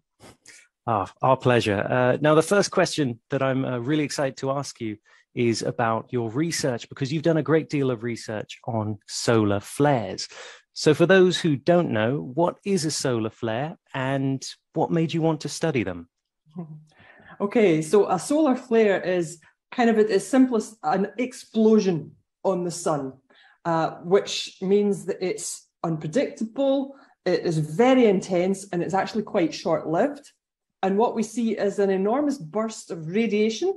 Ah, our pleasure. Uh, now, the first question that I'm uh, really excited to ask you is about your research, because you've done a great deal of research on solar flares. So for those who don't know, what is a solar flare and what made you want to study them? Okay, so a solar flare is kind of at its simplest an explosion on the Sun, uh, which means that it's unpredictable, it is very intense, and it's actually quite short-lived. And what we see is an enormous burst of radiation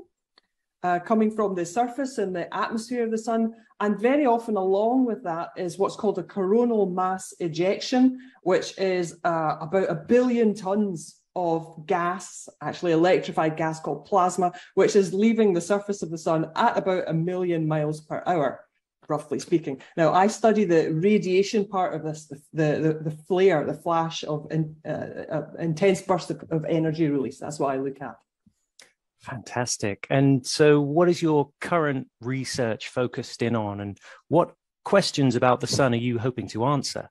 Uh, coming from the surface and the atmosphere of the Sun, and very often along with that is what's called a coronal mass ejection, which is uh, about a billion tons of gas, actually electrified gas called plasma, which is leaving the surface of the Sun at about a million miles per hour, roughly speaking. Now, I study the radiation part of this, the, the, the flare, the flash of in, uh, uh, intense burst of, of energy release. That's what I look at. Fantastic. And so what is your current research focused in on, and what questions about the sun are you hoping to answer?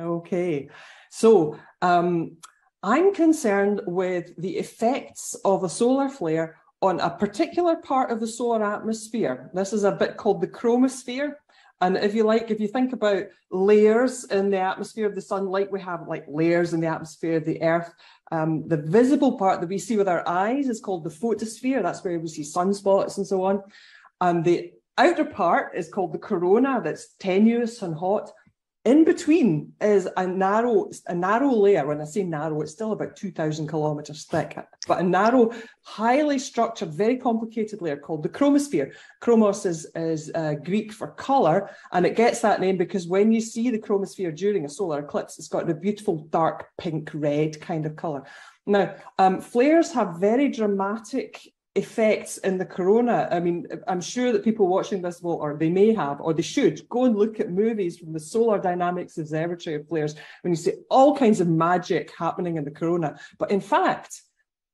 Okay, so um, I'm concerned with the effects of a solar flare on a particular part of the solar atmosphere. This is a bit called the chromosphere. And if you like, if you think about layers in the atmosphere of the sun, like we have like layers in the atmosphere of the Earth, um, the visible part that we see with our eyes is called the photosphere. That's where we see sunspots and so on. And the outer part is called the corona. That's tenuous and hot. In between is a narrow, a narrow layer. When I say narrow, it's still about two thousand kilometers thick, but a narrow, highly structured, very complicated layer called the chromosphere. Chromos is, is uh, Greek for color, and it gets that name because when you see the chromosphere during a solar eclipse, it's got a beautiful dark pink red kind of color. Now, um, flares have very dramatic effects in the corona. I mean, I'm sure that people watching this will, or they may have, or they should, go and look at movies from the Solar Dynamics Observatory of flares, when you see all kinds of magic happening in the corona. But in fact,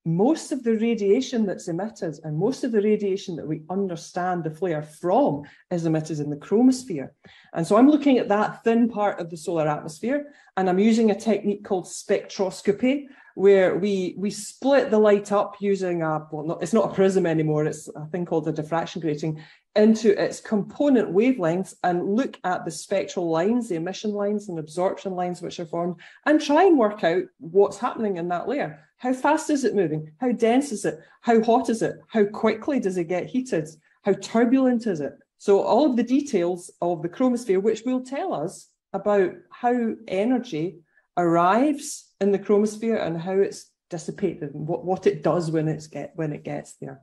most of the radiation that's emitted, and most of the radiation that we understand the flare from, is emitted in the chromosphere. And so I'm looking at that thin part of the solar atmosphere, and I'm using a technique called spectroscopy, where we we split the light up using a, well, not, it's not a prism anymore, it's a thing called a diffraction grating, into its component wavelengths, and look at the spectral lines, the emission lines and absorption lines which are formed, and try and work out what's happening in that layer. How fast is it moving? How dense is it? How hot is it? How quickly does it get heated? How turbulent is it? So all of the details of the chromosphere, which will tell us about how energy arrives in the chromosphere and how it's dissipated, and what, what it does when it's get when it gets there.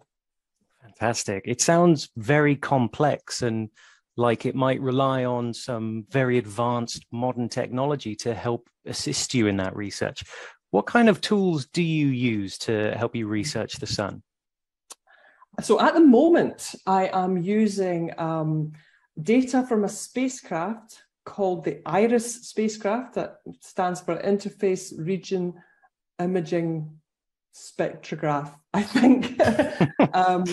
Fantastic. It sounds very complex and like it might rely on some very advanced modern technology to help assist you in that research. What kind of tools do you use to help you research the sun? So at the moment, I am using um, data from a spacecraft called the IRIS spacecraft, that stands for Interface Region Imaging Spectrograph, I think. um,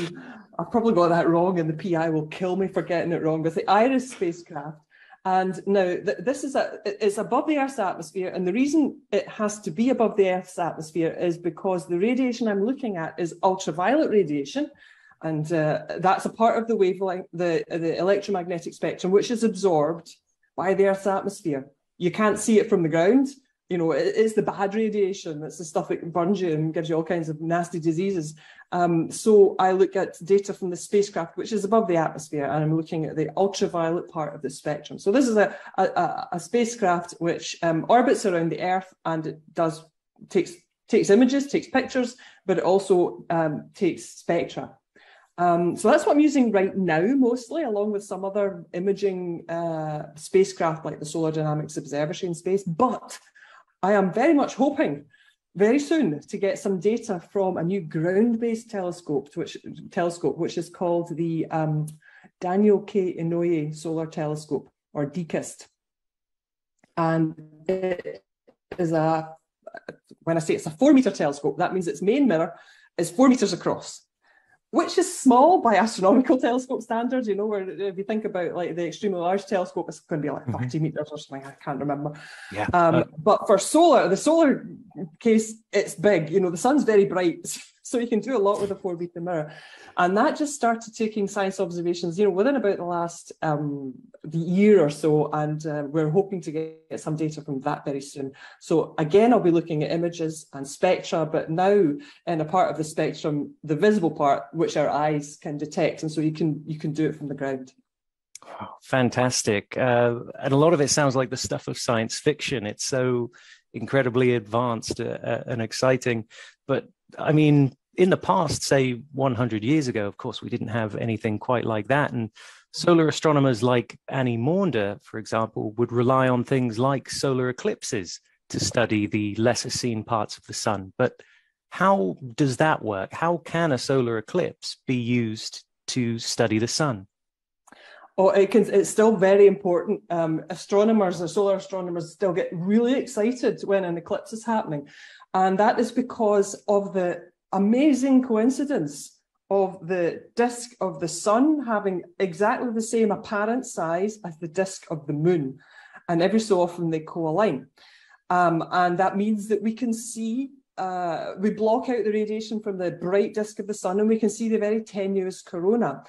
I've probably got that wrong, and the P I will kill me for getting it wrong, but the IRIS spacecraft. And now th this is a, it's above the Earth's atmosphere, and the reason it has to be above the Earth's atmosphere is because the radiation I'm looking at is ultraviolet radiation. And uh, that's a part of the wavelength, the, the electromagnetic spectrum, which is absorbed by the Earth's atmosphere. You can't see it from the ground. You know, it, it's the bad radiation. It's the stuff that burns you and gives you all kinds of nasty diseases. Um, so I look at data from the spacecraft, which is above the atmosphere, and I'm looking at the ultraviolet part of the spectrum. So this is a, a, a spacecraft which um, orbits around the Earth, and it does takes, takes images, takes pictures, but it also um, takes spectra. Um, so that's what I'm using right now, mostly, along with some other imaging uh, spacecraft like the Solar Dynamics Observatory in space. But I am very much hoping very soon to get some data from a new ground-based telescope, which telescope which is called the um, Daniel K. Inouye Solar Telescope, or D KIST. And it is a, when I say it's a four-meter telescope, that means its main mirror is four meters across, which is small by astronomical telescope standards. You know, where if you think about like the extremely large telescope, it's going to be like thirty mm-hmm. meters or something. I can't remember. Yeah. Um, uh, but for solar, the solar case, it's big. You know, the sun's very bright, so you can do a lot with a four-meter mirror. And that just started taking science observations, you know, within about the last um, year or so. And uh, we're hoping to get some data from that very soon. So again, I'll be looking at images and spectra, but now in a part of the spectrum, the visible part, which our eyes can detect. And so you can, you can do it from the ground. Oh, fantastic. Uh, and a lot of it sounds like the stuff of science fiction. It's so incredibly advanced uh, and exciting. But I mean, in the past, say one hundred years ago, of course, we didn't have anything quite like that. And solar astronomers like Annie Maunder, for example, would rely on things like solar eclipses to study the lesser seen parts of the sun. But how does that work? How can a solar eclipse be used to study the sun? Oh, it can, it's still very important. Um, astronomers, or solar astronomers, still get really excited when an eclipse is happening. And that is because of the amazing coincidence of the disk of the sun having exactly the same apparent size as the disk of the moon. And every so often they co-align. Um, and that means that we can see, uh, we block out the radiation from the bright disk of the sun, and we can see the very tenuous corona.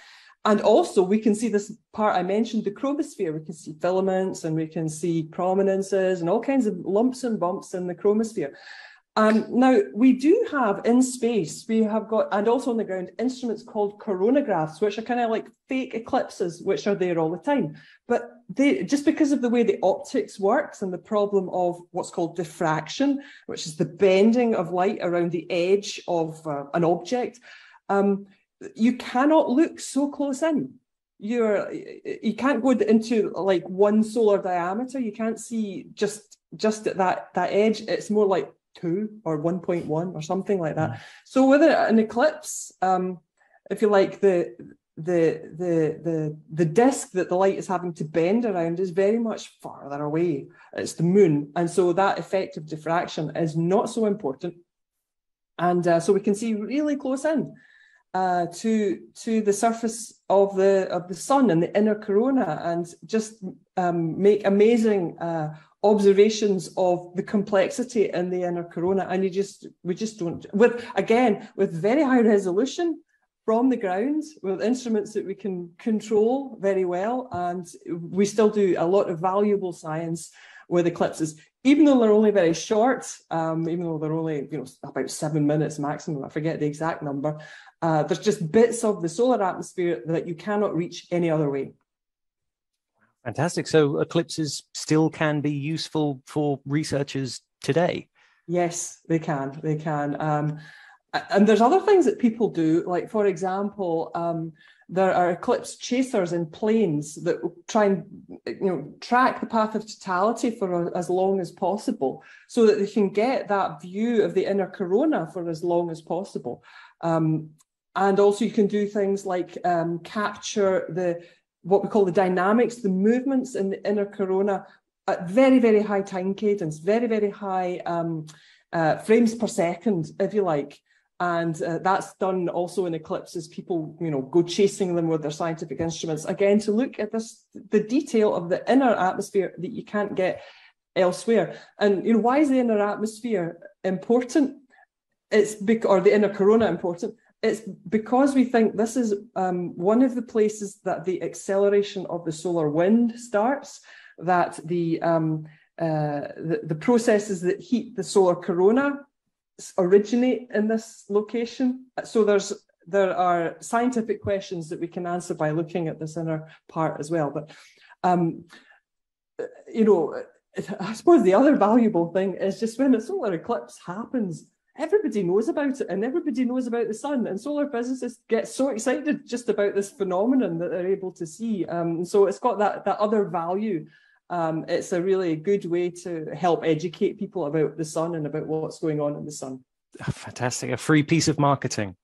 And also we can see this part I mentioned, the chromosphere. We can see filaments and we can see prominences and all kinds of lumps and bumps in the chromosphere. Um, now, we do have in space, we have got, and also on the ground, instruments called coronagraphs, which are kind of like fake eclipses, which are there all the time. But they, just because of the way the optics works and the problem of what's called diffraction, which is the bending of light around the edge of uh, an object, um, you cannot look so close in. You're, you can't go into like one solar diameter. You can't see just, just at that, that edge. It's more like two or one point one or something like that. So with an eclipse, um, if you like, the the the the the disk that the light is having to bend around is very much farther away. It's the moon, and so that effect of diffraction is not so important. And uh, so we can see really close in uh, to to the surface of the of the sun and the inner corona, and just um, make amazing Uh, observations of the complexity in the inner corona. And you just, we just don't, with, again, with very high resolution from the ground, with instruments that we can control very well. And we still do a lot of valuable science with eclipses, even though they're only very short, um, even though they're only, you know, about seven minutes maximum, I forget the exact number. Uh, there's just bits of the solar atmosphere that you cannot reach any other way. Fantastic. So eclipses still can be useful for researchers today? Yes, they can. They can. Um, and there's other things that people do. Like, for example, um, there are eclipse chasers in planes that try and, you know, track the path of totality for a, as long as possible, so that they can get that view of the inner corona for as long as possible. Um, and also you can do things like um, capture the what we call the dynamics, the movements in the inner corona at very, very high time cadence, very, very high um, uh, frames per second, if you like. And uh, that's done also in eclipses. People, you know, go chasing them with their scientific instruments, again, to look at this, the detail of the inner atmosphere that you can't get elsewhere. And, you know, why is the inner atmosphere important? It's because, or the inner corona important? It's because we think this is um, one of the places that the acceleration of the solar wind starts, that the, um, uh, the, the processes that heat the solar corona originate in this location. So there's there are scientific questions that we can answer by looking at this inner part as well. But, um, you know, I suppose the other valuable thing is just when a solar eclipse happens, everybody knows about it, and everybody knows about the sun, and solar physicists get so excited just about this phenomenon that they're able to see. Um, so it's got that, that other value. Um, it's a really good way to help educate people about the sun and about what's going on in the sun. Fantastic. A free piece of marketing.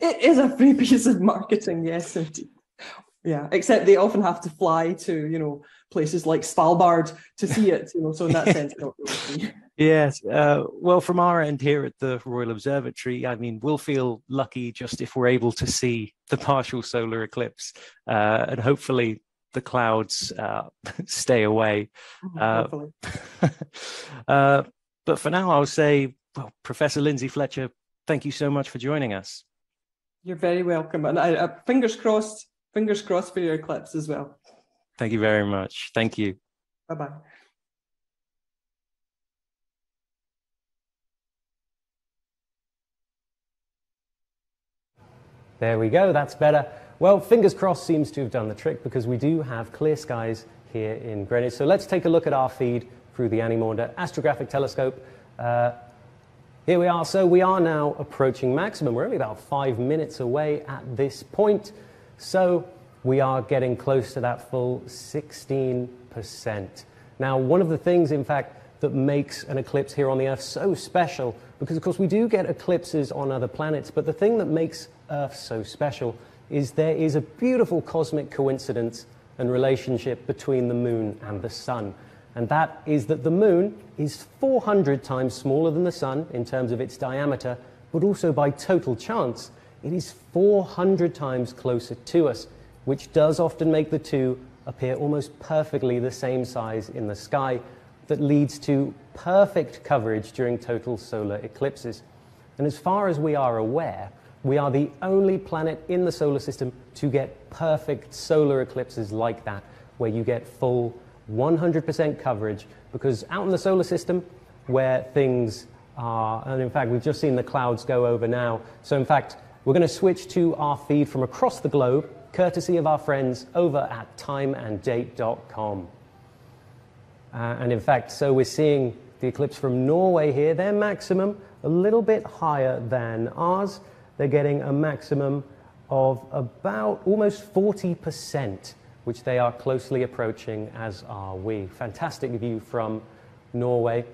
It is a free piece of marketing, yes, indeed. Yeah, except they often have to fly to, you know, places like Svalbard to see it, you know, so in that sense, not really. Yes. Uh, well, from our end here at the Royal Observatory, I mean, we'll feel lucky just if we're able to see the partial solar eclipse, uh, and hopefully the clouds uh, stay away. Uh, uh, but for now, I'll say, well, Professor Lindsay Fletcher, thank you so much for joining us. You're very welcome. And I, uh, fingers crossed, fingers crossed for your eclipse as well. Thank you very much. Thank you. Bye-bye. There we go, that's better. Well, fingers crossed seems to have done the trick, because we do have clear skies here in Greenwich. So let's take a look at our feed through the Annie Maunder Astrographic Telescope. Uh, here we are. So we are now approaching maximum. We're only about five minutes away at this point. So we are getting close to that full sixteen percent. Now, one of the things, in fact, that makes an eclipse here on the Earth so special, because of course we do get eclipses on other planets, but the thing that makes Earth so special is there is a beautiful cosmic coincidence and relationship between the moon and the sun. And that is that the moon is four hundred times smaller than the sun in terms of its diameter, but also by total chance, it is four hundred times closer to us, which does often make the two appear almost perfectly the same size in the sky. That leads to perfect coverage during total solar eclipses. And as far as we are aware, we are the only planet in the solar system to get perfect solar eclipses like that, where you get full one hundred percent coverage, because out in the solar system, where things are, and in fact, we've just seen the clouds go over now. So in fact, we're going to switch to our feed from across the globe, courtesy of our friends over at time and date dot com. Uh, and in fact, so we're seeing the eclipse from Norway here, their maximum a little bit higher than ours. They're getting a maximum of about almost forty percent, which they are closely approaching, as are we. Fantastic view from Norway.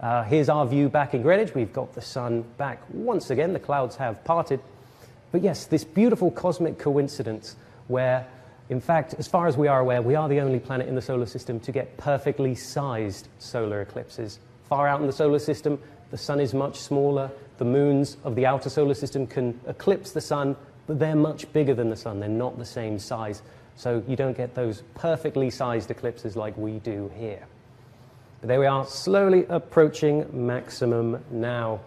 Uh, here's our view back in Greenwich. We've got the sun back once again. The clouds have parted. But yes, this beautiful cosmic coincidence where, in fact, as far as we are aware, we are the only planet in the solar system to get perfectly sized solar eclipses. Far out in the solar system, the sun is much smaller. The moons of the outer solar system can eclipse the sun, but they're much bigger than the sun. They're not the same size. So you don't get those perfectly sized eclipses like we do here. But there we are, slowly approaching maximum now.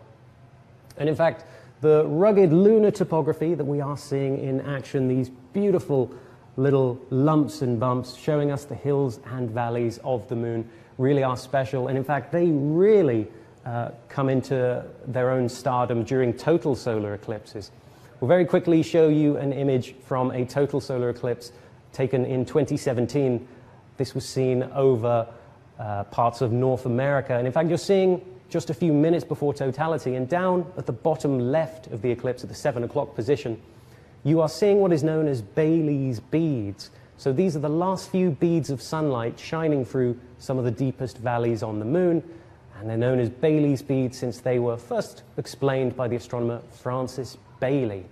And in fact, the rugged lunar topography that we are seeing in action, these beautiful little lumps and bumps showing us the hills and valleys of the moon, really are special. And in fact, they really uh, come into their own stardom during total solar eclipses. We'll very quickly show you an image from a total solar eclipse taken in twenty seventeen. This was seen over uh, parts of North America. And in fact, you're seeing just a few minutes before totality, and down at the bottom left of the eclipse at the seven o'clock position, you are seeing what is known as Bailey's beads. So these are the last few beads of sunlight shining through some of the deepest valleys on the moon, and they're known as Bailey's beads since they were first explained by the astronomer Francis Bailey.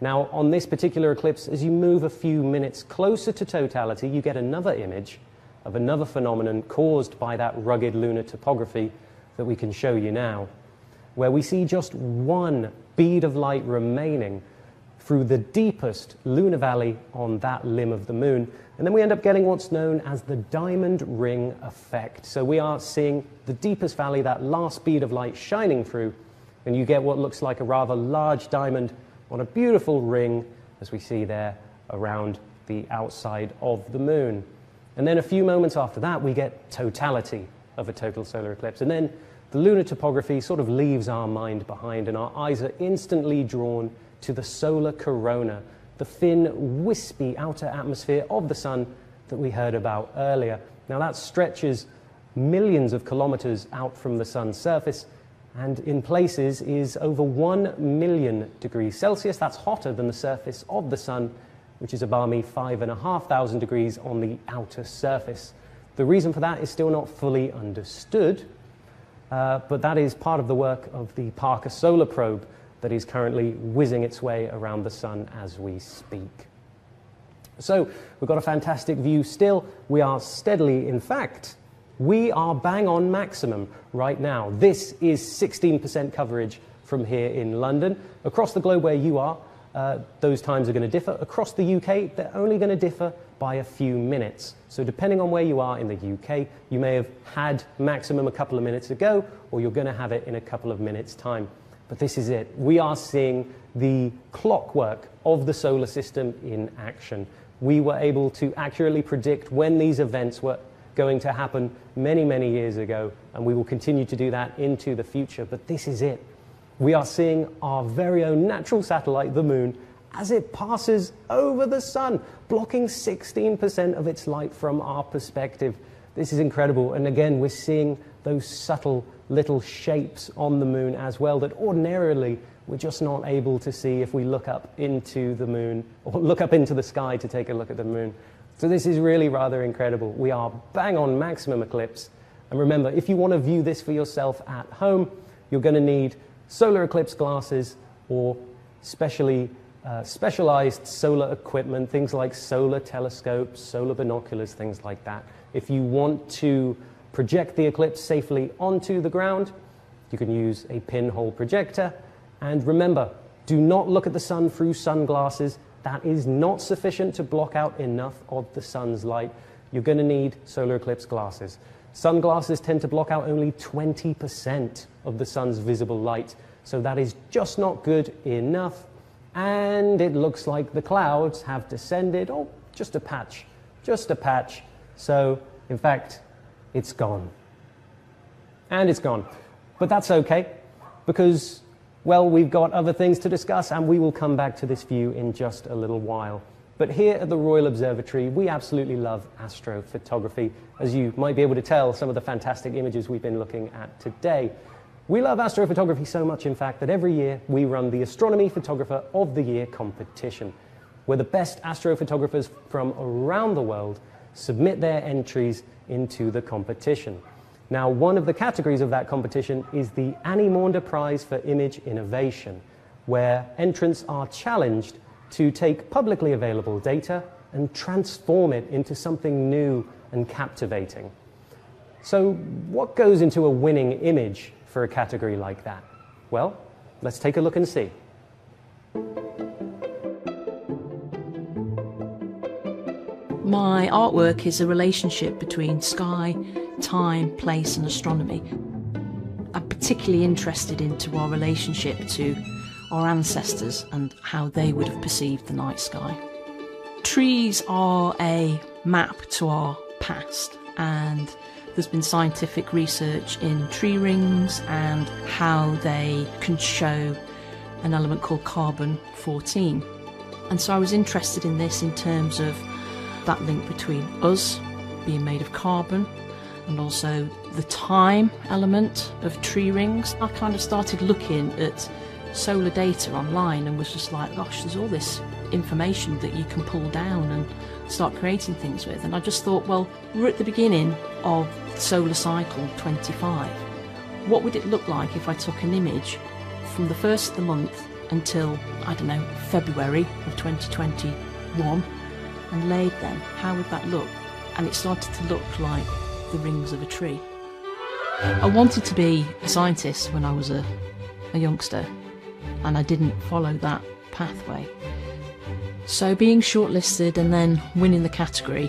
Now, on this particular eclipse, as you move a few minutes closer to totality, you get another image of another phenomenon caused by that rugged lunar topography that we can show you now, where we see just one bead of light remaining through the deepest lunar valley on that limb of the moon. And then we end up getting what's known as the diamond ring effect. So we are seeing the deepest valley, that last bead of light shining through, and you get what looks like a rather large diamond on a beautiful ring, as we see there around the outside of the moon. And then a few moments after that, we get totality of a total solar eclipse. And then the lunar topography sort of leaves our mind behind, and our eyes are instantly drawn to the solar corona, the thin, wispy outer atmosphere of the sun that we heard about earlier. Now that stretches millions of kilometers out from the sun's surface, and in places is over one million degrees Celsius. That's hotter than the surface of the sun, which is a balmy five and a half thousand degrees on the outer surface. The reason for that is still not fully understood, uh, but that is part of the work of the Parker Solar Probe that is currently whizzing its way around the sun as we speak. So we've got a fantastic view still. We are steadily, in fact, we are bang on maximum right now. This is sixteen percent coverage from here in London. Across the globe where you are, uh, those times are going to differ. Across the U K, they're only going to differ by a few minutes. So depending on where you are in the U K, you may have had maximum a couple of minutes ago, or you're going to have it in a couple of minutes' time. But this is it. We are seeing the clockwork of the solar system in action. We were able to accurately predict when these events were going to happen many, many years ago, and we will continue to do that into the future. But this is it. We are seeing our very own natural satellite, the moon, as it passes over the sun, blocking sixteen percent of its light from our perspective. This is incredible. And again, we're seeing those subtle little shapes on the moon as well that ordinarily we're just not able to see if we look up into the moon or look up into the sky to take a look at the moon. So this is really rather incredible. We are bang on maximum eclipse. And remember, if you want to view this for yourself at home, you're going to need solar eclipse glasses or specially uh, specialized solar equipment, things like solar telescopes, solar binoculars, things like that. If you want to project the eclipse safely onto the ground, you can use a pinhole projector. And remember, do not look at the sun through sunglasses. That is not sufficient to block out enough of the sun's light. You're going to need solar eclipse glasses. Sunglasses tend to block out only twenty percent of the sun's visible light, so that is just not good enough. And it looks like the clouds have descended. Oh, just a patch, just a patch. So, in fact, it's gone. And it's gone. But that's okay, because, well, we've got other things to discuss, and we will come back to this view in just a little while. But here at the Royal Observatory, we absolutely love astrophotography, as you might be able to tell some of the fantastic images we've been looking at today. We love astrophotography so much, in fact, that every year we run the Astronomy Photographer of the Year competition, where the best astrophotographers from around the world submit their entries into the competition. Now, one of the categories of that competition is the Annie Maunder Prize for Image Innovation, where entrants are challenged to take publicly available data and transform it into something new and captivating. So what goes into a winning image for a category like that? Well, let's take a look and see. My artwork is a relationship between sky, time, place and astronomy. I'm particularly interested into our relationship to our ancestors and how they would have perceived the night sky. Trees are a map to our past, and there's been scientific research in tree rings and how they can show an element called carbon fourteen. And so I was interested in this in terms of that link between us being made of carbon and also the time element of tree rings. I kind of started looking at solar data online and was just like, gosh, there's all this information that you can pull down and start creating things with. And I just thought, well, we're at the beginning of solar cycle twenty-five. What would it look like if I took an image from the first of the month until, I don't know, February of twenty twenty-one and laid them? How would that look? And it started to look like the rings of a tree. I wanted to be a scientist when I was a, a youngster, and I didn't follow that pathway. So being shortlisted and then winning the category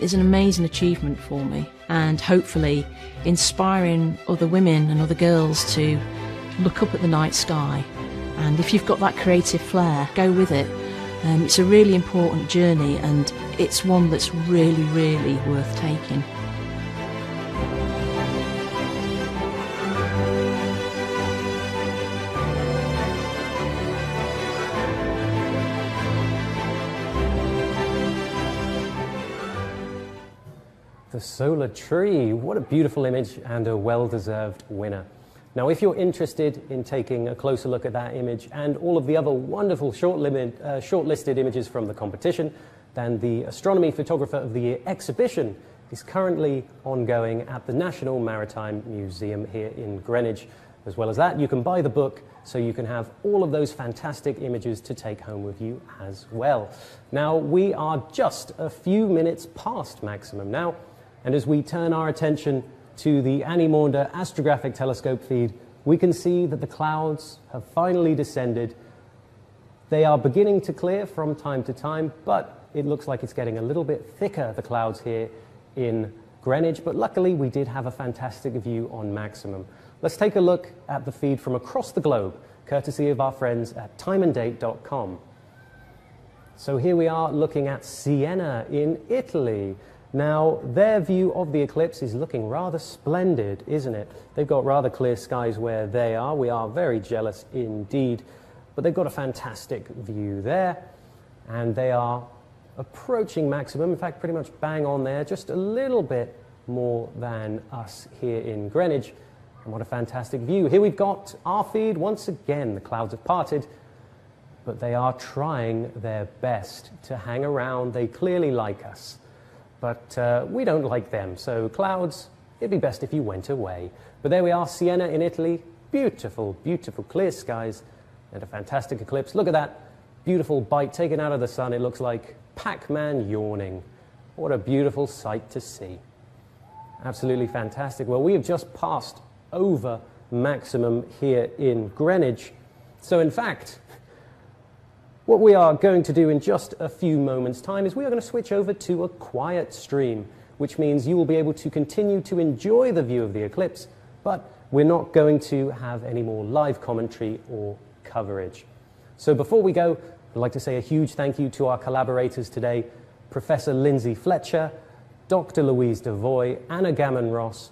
is an amazing achievement for me, and hopefully inspiring other women and other girls to look up at the night sky. And if you've got that creative flair, go with it. Um, it's a really important journey, and it's one that's really, really worth taking. The solar tree, what a beautiful image and a well-deserved winner. Now, if you're interested in taking a closer look at that image and all of the other wonderful short limit, uh, shortlisted images from the competition, then the Astronomy Photographer of the Year exhibition is currently ongoing at the National Maritime Museum here in Greenwich. As well as that, you can buy the book so you can have all of those fantastic images to take home with you as well. Now, we are just a few minutes past maximum now, and as we turn our attention to the Annie Maunder Astrographic Telescope feed, we can see that the clouds have finally descended. They are beginning to clear from time to time, but it looks like it's getting a little bit thicker, the clouds here in Greenwich. But luckily, we did have a fantastic view on maximum. Let's take a look at the feed from across the globe, courtesy of our friends at time and date dot com. So here we are looking at Siena in Italy. Now, their view of the eclipse is looking rather splendid, isn't it? They've got rather clear skies where they are. We are very jealous indeed. But they've got a fantastic view there. And they are approaching maximum. In fact, pretty much bang on there, just a little bit more than us here in Greenwich. And what a fantastic view. Here we've got our feed. Once again, the clouds have parted, but they are trying their best to hang around. They clearly like us. But uh, we don't like them, so clouds, it'd be best if you went away. But there we are, Siena in Italy. Beautiful, beautiful clear skies and a fantastic eclipse. Look at that beautiful bite taken out of the sun. It looks like Pac-Man yawning. What a beautiful sight to see. Absolutely fantastic. Well, we have just passed over maximum here in Greenwich, So in fact, what we are going to do in just a few moments' time is we are going to switch over to a quiet stream, which means you will be able to continue to enjoy the view of the eclipse, but we're not going to have any more live commentary or coverage. So before we go, I'd like to say a huge thank you to our collaborators today, Professor Lindsay Fletcher, Doctor Louise DeVoy, Anna Gammon-Ross,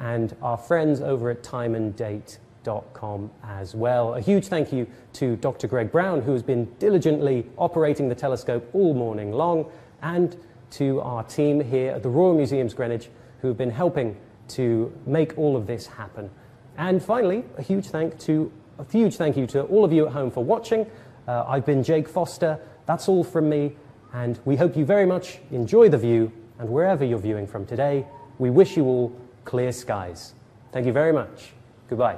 and our friends over at time and date dot com as well. A huge thank you to Doctor Greg Brown, who has been diligently operating the telescope all morning long, and to our team here at the Royal Museums Greenwich, who have been helping to make all of this happen. And finally, a huge thank to a huge thank you to all of you at home for watching. Uh, I've been Jake Foster. That's all from me, and we hope you very much enjoy the view, and wherever you're viewing from today, we wish you all clear skies. Thank you very much. Goodbye.